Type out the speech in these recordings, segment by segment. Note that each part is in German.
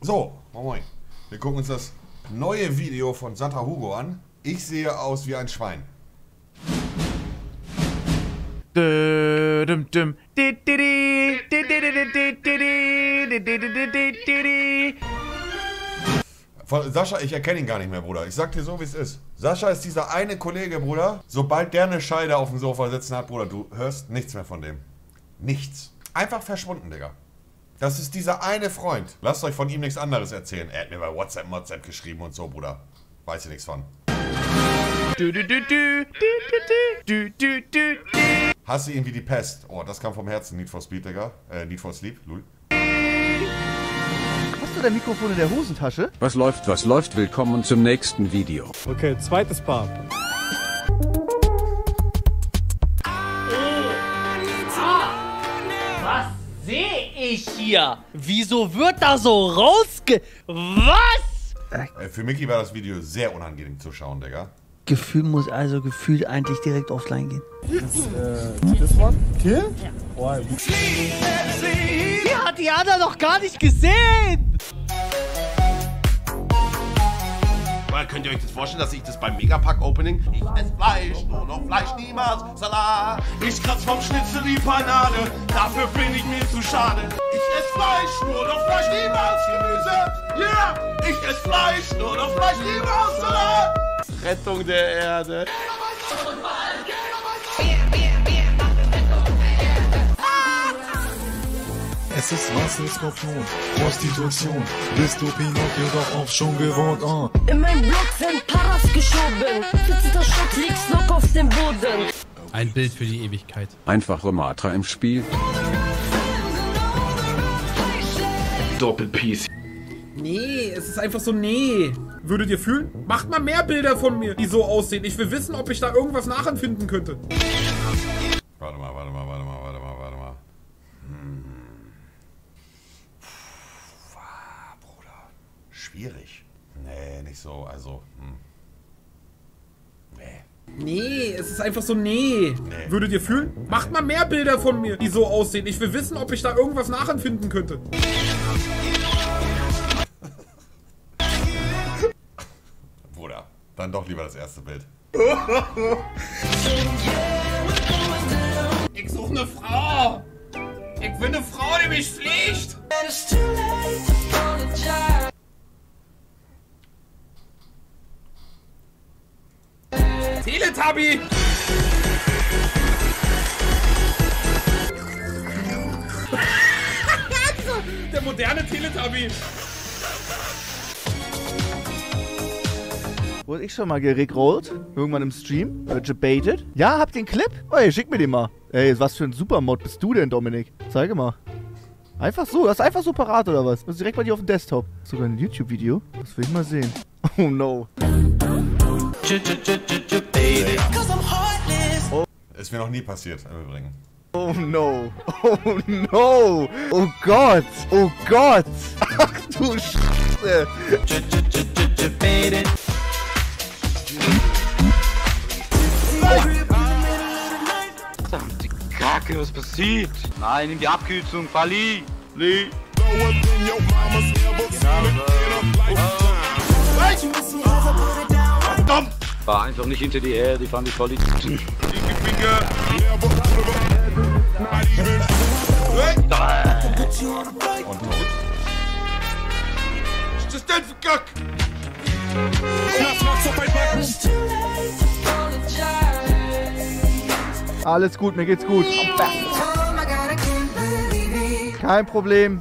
So, moin. Wir gucken uns das neue Video von Satter Hugo an. Ich sehe aus wie ein Schwein. Sascha, ich erkenne ihn gar nicht mehr, Bruder. Ich sag dir so, wie es ist. Sascha ist dieser eine Kollege, Bruder. Sobald der eine Scheide auf dem Sofa sitzen hat, Bruder, du hörst nichts mehr von dem. Nichts. Einfach verschwunden, Digga. Das ist dieser eine Freund. Lasst euch von ihm nichts anderes erzählen. Er hat mir bei WhatsApp geschrieben und so, Bruder. Weiß ich nichts von. Hasse ihn wie die Pest. Oh, das kam vom Herzen. Need for Speed, Digga. Need for Sleep, Lul. Der Mikrofon in der Hosentasche? Was läuft, willkommen zum nächsten Video. Okay, zweites Paar. Was sehe ich hier? Wieso wird da so rausge... Was? Für Mickey war das Video sehr unangenehm zu schauen, Digga. Gefühl muss also gefühlt eigentlich direkt offline gehen. This one? Kill? Ja. Why? Die hat die Anna noch gar nicht gesehen! Könnt ihr euch das vorstellen, dass ich das beim Megapack Opening? Ich esse Fleisch, nur noch Fleisch, niemals Salat. Ich kratz vom Schnitzel die Panade, dafür bin ich mir zu schade. Ich esse Fleisch, nur noch Fleisch, niemals Gemüse. Ja, yeah. Ich esse Fleisch, nur noch Fleisch, niemals Salat. Rettung der Erde. Es ist was ein Skorpion, Prostitution, bist du Pinocchio doch oft schon gewohnt, oh. In meinem Block sind Paras geschoben, sitzender Schott liegst noch auf dem Boden. Ein Bild für die Ewigkeit. Einfache Matra im Spiel. Doppelpiece. Nee, es ist einfach so, nee. Würdet ihr fühlen? Macht mal mehr Bilder von mir, die so aussehen. Ich will wissen, ob ich da irgendwas nachempfinden könnte. Warte mal. Schwierig. Nee, nicht so, also, Nee. Nee, es ist einfach so, nee. Würdet ihr fühlen? Macht mal mehr Bilder von mir, die so aussehen. Ich will wissen, ob ich da irgendwas nachempfinden könnte. Bruder, dann doch lieber das erste Bild. Ich suche eine Frau. Ich will eine Frau, die mich fliegt. Teletubby! Der moderne Teletubby! Wurde ich schon mal gerickrollt? Irgendwann im Stream? Wird gebaitet? Ja, habt ihr einen Clip? Ey, schick mir den mal. Ey, was für ein Supermod bist du denn, Dominik? Zeige mal. Einfach so? Das ist einfach so parat, oder was? Das ist direkt bei dir auf dem Desktop. Sogar ein YouTube-Video. Das will ich mal sehen. Oh no. Oh. Ist mir noch nie passiert, im Übrigen. Oh no, oh no, oh Gott, oh Gott, ach du Scheiße. Die Kacke, was passiert? Nein, nimm die Abkürzung, Fali, Lee. War einfach nicht hinter die Erde, die fand ich voll die Alles gut, mir geht's gut. Kein Problem.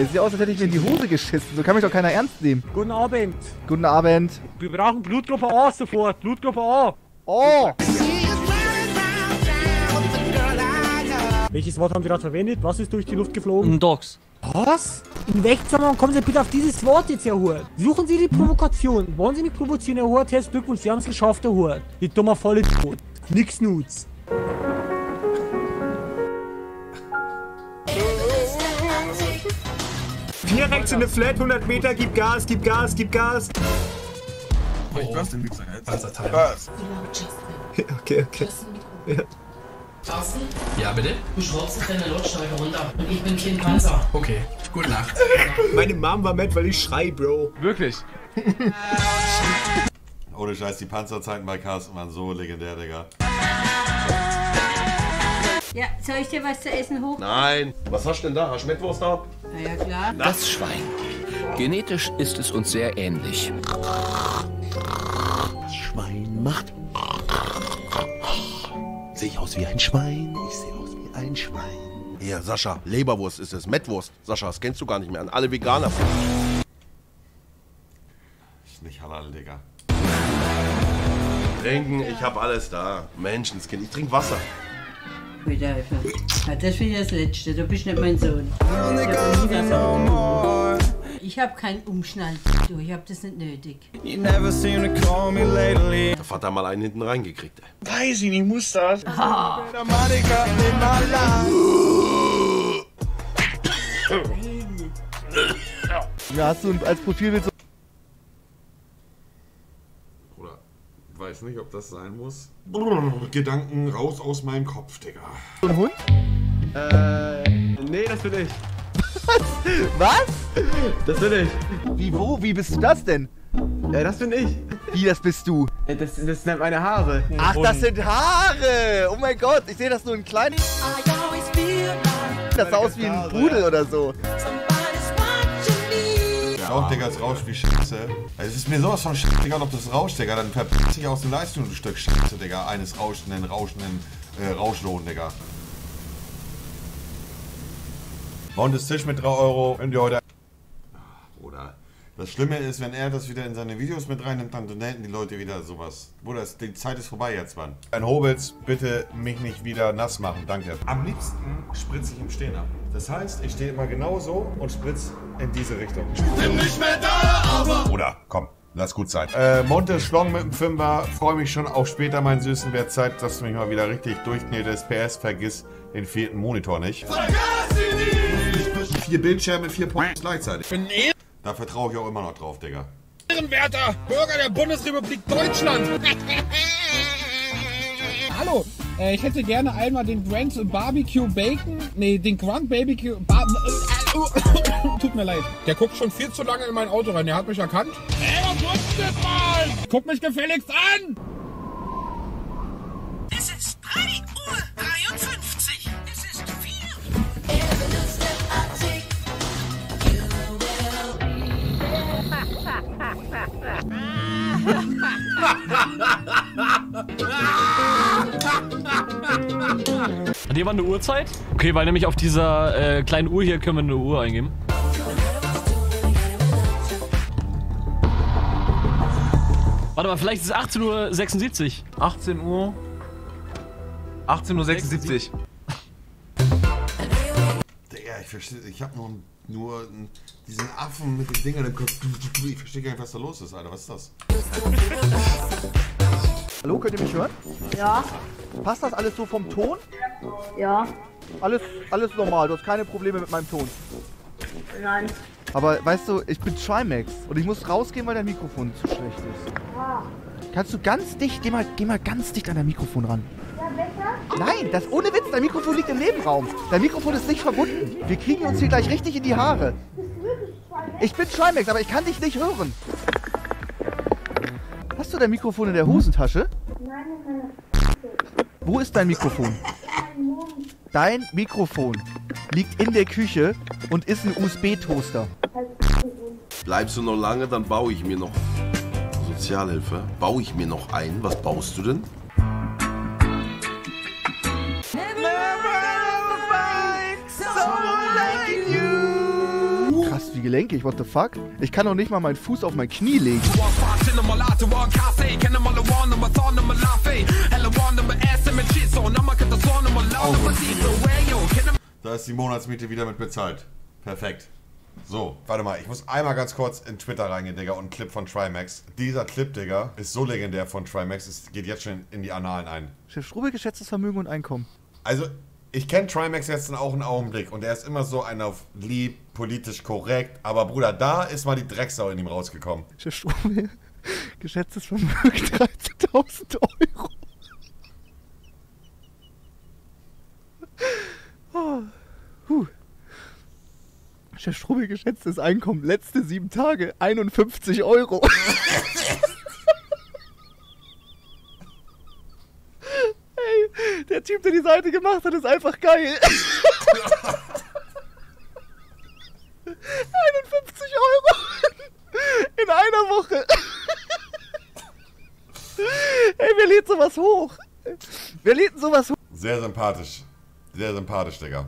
Es sieht aus, als hätte ich mir in die Hose geschissen. So kann mich doch keiner ernst nehmen. Guten Abend. Guten Abend. Wir brauchen Blutgruppe A sofort. Blutgruppe A. Oh. Welches Wort haben wir gerade verwendet? Was ist durch die Luft geflogen? Dogs. Was? In Wegzimmer, kommen Sie bitte auf dieses Wort jetzt, Herr Hurt. Suchen Sie die Provokation. Wollen Sie mich provozieren, Herr Hurt? Herzlichen Glückwunsch, Sie haben es geschafft, Herr Hurt. Die dumme volle Tod. Nix nuts. Hier rechts in der Flat, 100 Meter, gib Gas, gib Gas, gib Gas. Ich weiß den Mixer jetzt. Panzerteil. Was? Okay. Ja. Carsten? Ja, bitte? Du schraubst deine Lautstärke runter und ich bin kein Panzer. Okay, gute Nacht. Meine Mom war mad, weil ich schrei, Bro. Wirklich? Ohne Scheiß, die Panzerzeiten bei Carsten waren so legendär, Digga. Ja, soll ich dir was zu essen hoch? Nein. Was hast du denn da? Hast du Mettwurst da? Na ja, klar. Das Schwein. Genetisch ist es uns sehr ähnlich. Das Schwein macht... Sehe ich aus wie ein Schwein? Ich sehe aus wie ein Schwein. Hier, Sascha, Leberwurst ist es. Mettwurst. Sascha, das kennst du gar nicht mehr an. Alle Veganer. Ist nicht halal, Digga. Trinken, ich hab alles da. Menschenskind, ich trinke Wasser. Das ist wieder das Letzte, du bist nicht mein Sohn. Ich hab keinen Umschnall, du, ich hab das nicht nötig. Der Vater hat mal einen hinten reingekriegt, ey. Weiß ich nicht, muss das. Ah. Ja, hast du als Profilbild so... Ich weiß nicht, ob das sein muss. Brrr, Gedanken raus aus meinem Kopf, Digga. So ein Hund? Nee, das bin ich. Was? Das bin ich. Wie, wo? Wie bist du das denn? Ja, das bin ich. Wie, das bist du? Das sind meine Haare. Ach, das sind Haare! Oh mein Gott, ich sehe das nur in kleinen... Das sah aus wie ein Pudel oder so. Auch, Digga, es rauscht wie Scheiße. Es ist mir sowas von Scheiße, Digga, ob das rauscht, Digga. Dann verpisst sich aus dem Leistung ein Stück Scheiße, Digga. Eines Rauschlohn, Digga. Mountes Tisch mit 3 Euro. Könnt ihr heute... Ach, Bruder. Das Schlimme ist, wenn er das wieder in seine Videos mit reinnimmt, dann donaten die Leute wieder sowas. Bruder, die Zeit ist vorbei jetzt, Mann. Ein Hobels, bitte mich nicht wieder nass machen, danke. Am liebsten spritze ich im Stehen ab. Das heißt, ich stehe immer genau so und spritze in diese Richtung. Ich bin nicht mehr da, aber... Bruder, komm, lass gut sein. Monte Schlong mit dem Fünfer. Freue mich schon auf später, meinen Süßen. Wird Zeit, dass du mich mal wieder richtig durchknetest. PS, vergiss den 4. Monitor nicht. Vergaß ihn nicht! 4 Bildschirme mit 4 Punkten gleichzeitig. Da vertraue ich auch immer noch drauf, Digga. Ehrenwerter Bürger der Bundesrepublik Deutschland! Hallo, ich hätte gerne einmal den Grand Barbecue Bacon. Nee, den Grand Barbecue. Tut mir leid. Der guckt schon viel zu lange in mein Auto rein. Der hat mich erkannt. Ey, was nutzt das mal? Guck mich gefälligst an! Es ist 3:53 Uhr. Es ist 4. Hat jemand eine Uhrzeit? Okay, weil nämlich auf dieser kleinen Uhr hier können wir eine Uhr eingeben. Warte mal, vielleicht ist es 18:76 Uhr. 18 Uhr. 18:76 Uhr. Digga, ich verstehe, ich hab nur diesen Affen mit den Dingern im Kopf. Ich verstehe gar nicht, was da los ist, Alter. Was ist das? Hallo, könnt ihr mich hören? Ja. Passt das alles so vom Ton? Ja. Alles normal, du hast keine Probleme mit meinem Ton? Nein. Aber weißt du, ich bin Trymacs und ich muss rausgehen, weil dein Mikrofon zu schlecht ist. Ah. Kannst du ganz dicht, geh mal ganz dicht an dein Mikrofon ran. Ja, besser? Nein, das ohne Witz, dein Mikrofon liegt im Nebenraum. Dein Mikrofon ist nicht verbunden. Wir kriegen uns hier gleich richtig in die Haare. Bist du wirklich Trymacs? Ich bin Trymacs, aber ich kann dich nicht hören. Hast du dein Mikrofon in der Hosentasche? Nein, Wo ist dein Mikrofon? Dein Mikrofon liegt in der Küche und ist ein USB-Toaster. Bleibst du noch lange, dann baue ich mir noch Sozialhilfe. Baue ich mir noch ein. Was baust du denn? Krass, wie gelenkig, what the fuck? Ich kann doch nicht mal meinen Fuß auf mein Knie legen. Da ist die Monatsmiete wieder mit bezahlt. Perfekt. So, warte mal, ich muss einmal ganz kurz in Twitter reingehen, Digga, und einen Clip von Trymacs. Dieser Clip, Digga, ist so legendär von Trymacs, es geht jetzt schon in die Annalen ein. Scherstrube, geschätztes Vermögen und Einkommen. Also, ich kenne Trymacs jetzt auch einen Augenblick und er ist immer so ein auf lieb, politisch korrekt, aber Bruder, da ist mal die Drecksau in ihm rausgekommen. Scherstrube... Geschätztes Vermögen 13.000 Euro. Scherstrube, geschätztes Einkommen, letzte 7 Tage, 51 Euro. Hey, der Typ, der die Seite gemacht hat, ist einfach geil. 51 Euro in einer Woche. Hey, wer lädt sowas hoch? Wer lädt sowas hoch? Sehr sympathisch. Sehr sympathisch, Digga.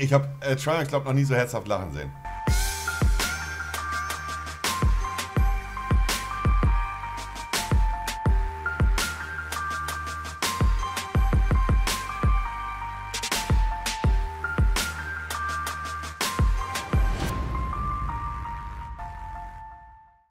Ich hab Trymacs, glaub, noch nie so herzhaft lachen sehen.